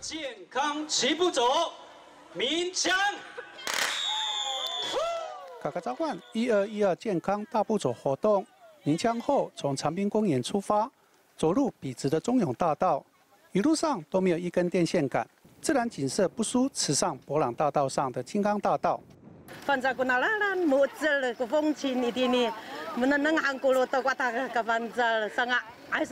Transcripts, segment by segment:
健康齐步走，鸣枪。卡卡召唤1212健康大步走活动，鸣枪后从长滨公园出发，走入笔直的中永大道，一路上都没有一根电线杆，自然景色不输池上伯朗大道上的金刚大道。 这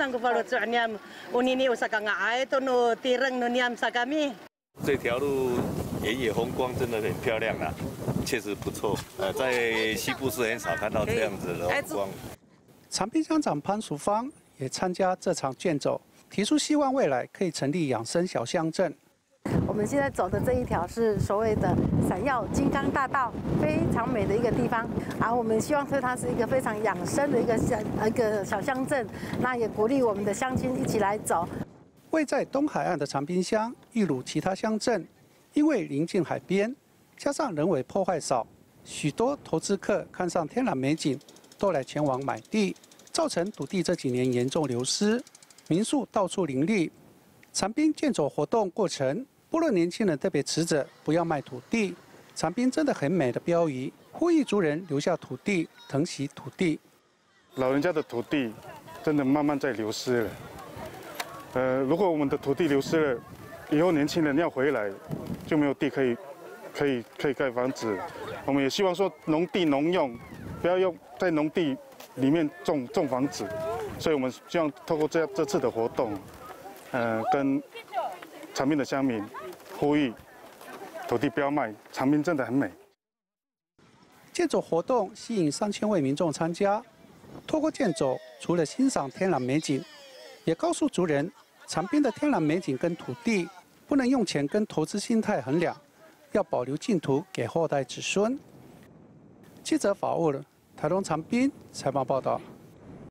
条路原野风光真的很漂亮啊，确实不错。在西部是很少看到这样子的风光。长滨乡长潘淑芳也参加这场健走，提出希望未来可以成立养生小乡镇。 我们现在走的这一条是所谓的闪耀金刚大道，非常美的一个地方。然后我们希望说它是一个非常养生的一个小乡镇，那也鼓励我们的乡亲一起来走。位在东海岸的长滨乡，一如其他乡镇，因为临近海边，加上人为破坏少，许多投资客看上天然美景，都来前往买地，造成土地这几年严重流失，民宿到处林立。长滨健走活动过程。 部落年轻人特别持着“不要卖土地，长滨真的很美”的标语，呼吁族人留下土地，疼惜土地。老人家的土地真的慢慢在流失了。如果我们的土地流失了，以后年轻人要回来，就没有地可以盖房子。我们也希望说，农地农用，不要用在农地里面种房子。所以我们希望透过这次的活动，跟。 长滨的乡民呼吁土地不要卖，长滨真的很美。健走活动吸引3000位民众参加，透过健走，除了欣赏天然美景，也告诉族人，长滨的天然美景跟土地不能用钱跟投资心态衡量，要保留净土给后代子孙。记者法务了，台东长滨采访报道。